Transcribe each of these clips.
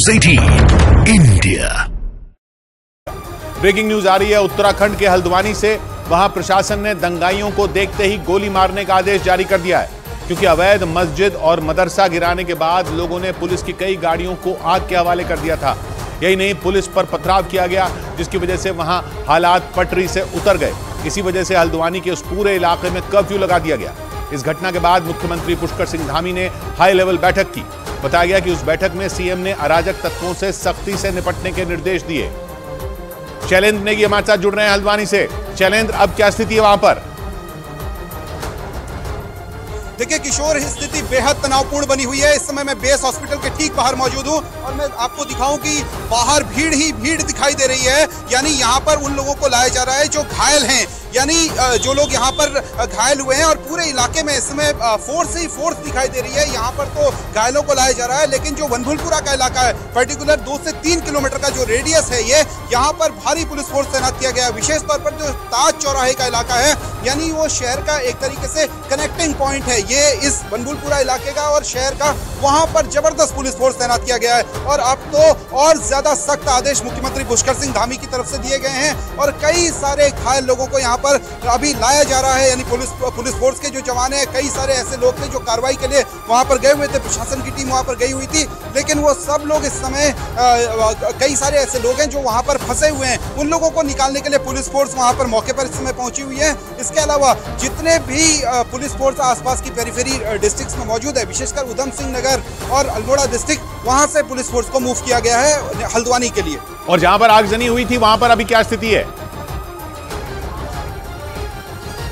News 18 India. Breaking news आ रही है उत्तराखंड के हल्द्वानी से। वहां प्रशासन ने दंगाइयों को देखते ही गोली मारने का आदेश जारी कर दिया है, क्योंकि अवैध मस्जिद और मदरसा गिराने के बाद लोगों ने पुलिस की कई गाड़ियों को आग के हवाले कर दिया था। यही नहीं, पुलिस पर पथराव किया गया, जिसकी वजह से वहां हालात पटरी से उतर गए। इसी वजह से हल्द्वानी के उस पूरे इलाके में कर्फ्यू लगा दिया गया। इस घटना के बाद मुख्यमंत्री पुष्कर सिंह धामी ने हाई लेवल बैठक की। बताया गया कि उस बैठक में सीएम ने अराजक तत्वों से सख्ती से निपटने के निर्देश दिए। शैलेंद्र नेगी हमारे साथ जुड़ रहे हैं हल्द्वानी से। शैलेंद्र, अब क्या स्थिति है वहां पर? देखिए किशोर, इस स्थिति बेहद तनावपूर्ण बनी हुई है। इस समय मैं बेस हॉस्पिटल के ठीक बाहर मौजूद हूं और मैं आपको दिखाऊं कि बाहर भीड़ ही भीड़ दिखाई दे रही है। यानी यहां पर उन लोगों को लाया जा रहा है जो घायल हैं, यानी जो लोग यहाँ पर घायल हुए हैं, और पूरे इलाके में इसमें फोर्स ही फोर्स दिखाई दे रही है। यहाँ पर तो घायलों को लाया जा रहा है, लेकिन जो वनभूलपुरा का इलाका है, पर्टिकुलर 2 से 3 किलोमीटर का जो रेडियस है, ये यहाँ पर भारी पुलिस फोर्स तैनात किया गया है। विशेष तौर पर जो ताज चौराहे का इलाका है, यानी वो शहर का एक तरीके से कनेक्टिंग पॉइंट है, ये इस वनभूलपुरा इलाके का और शहर का, वहाँ पर जबरदस्त पुलिस फोर्स तैनात किया गया है। और अब तो और ज्यादा सख्त आदेश मुख्यमंत्री पुष्कर सिंह धामी की तरफ से दिए गए हैं और कई सारे घायल लोगों को यहाँ पर अभी लाया जा रहा है। यानी पुलिस फोर्स के जो जवान हैं, कई सारे ऐसे लोग थे जो कार्रवाई के लिए वहां पर गए हुए थे, प्रशासन की टीम वहां पर गई हुई थी, लेकिन वो सब लोग इस समय कई सारे ऐसे लोग हैं जो वहां पर फंसे हुए हैं, उन लोगों को निकालने के लिए पुलिस फोर्स वहां पर मौके पर इस समय पहुंची हुई है। इसके अलावा जितने भी पुलिस फोर्स आसपास की पेरीफेरी डिस्ट्रिक्ट में मौजूद है, विशेषकर उधम सिंह नगर और अल्मोड़ा डिस्ट्रिक्ट, वहां से पुलिस फोर्स को मूव किया गया है हल्द्वानी के लिए। और जहां पर आगजनी हुई थी, वहां पर अभी क्या स्थिति है?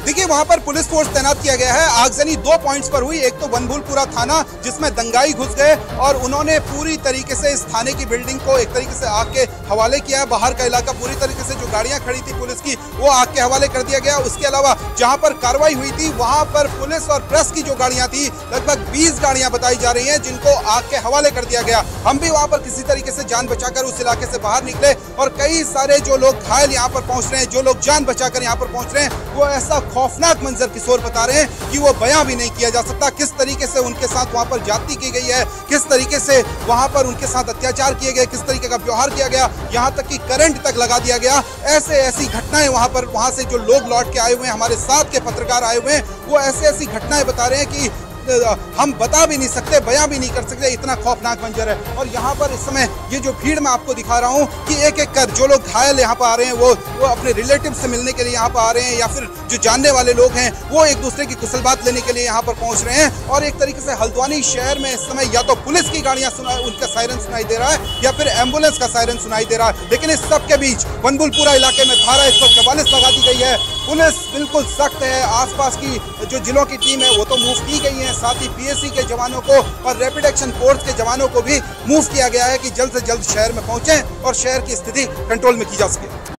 देखिए वहां पर पुलिस फोर्स तैनात किया गया है। आगजनी 2 पॉइंट्स पर हुई। एक तो वनभूलपुरा थाना, जिसमें दंगाई घुस गए और उन्होंने पूरी तरीके से इस थाने की बिल्डिंग को एक तरीके से आग के हवाले किया है। बाहर का इलाका पूरी तरीके से, जो गाड़ियां खड़ी थी पुलिस की, वो आग के हवाले कर दिया गया। उसके अलावा जहां पर कार्रवाई हुई थी, वहां पर पुलिस और प्रेस की जो गाड़ियां थी, लगभग 20 गाड़ियां बताई जा रही है, जिनको आग के हवाले कर दिया गया। हम भी वहां पर किसी तरीके से जान बचाकर उस इलाके से बाहर निकले और कई सारे जो लोग घायल यहाँ पर पहुंच रहे हैं, जो लोग जान बचाकर यहाँ पर पहुंच रहे हैं, वो ऐसा खौफनाक मंजर किशोर बता रहे हैं कि वो बयां भी नहीं किया जा सकता। किस तरीके से उनके साथ वहां पर जाती की गई है, किस तरीके से वहां पर उनके साथ अत्याचार किए गए, किस तरीके का व्यवहार किया गया, यहां तक कि करंट तक लगा दिया गया। ऐसी घटनाएं वहां पर, वहां से जो लोग लौट के आए हुए हैं, हमारे साथ के पत्रकार आए हुए हैं, वो ऐसी घटनाएं बता रहे हैं कि हम बता भी नहीं सकते, बयां भी नहीं कर सकते, इतना खौफनाक मंजर है। और यहाँ पर इस समय ये जो भीड़ मैं आपको दिखा रहा हूँ कि एक एक कर जो लोग घायल यहाँ पर आ रहे हैं, वो अपने रिलेटिव से मिलने के लिए यहाँ पर आ रहे हैं, या फिर जो जानने वाले लोग हैं वो एक दूसरे की कुशल बात लेने के लिए यहाँ पर पहुँच रहे हैं। और एक तरीके से हल्द्वानी शहर में इस समय या तो पुलिस की गाड़ियाँ उनका सायरन सुनाई दे रहा है, या फिर एम्बुलेंस का सायरन सुनाई दे रहा है। लेकिन इस सब के बीच वनभूलपुरा इलाके में धारा 144 लगा दी गई है। पुलिस बिल्कुल सख्त है, आसपास की जो जिलों की टीम है वो तो मूव की गई है, साथ ही पीएसी के जवानों को और रैपिड एक्शन फोर्स के जवानों को भी मूव किया गया है कि जल्द से जल्द शहर में पहुंचें और शहर की स्थिति कंट्रोल में की जा सके।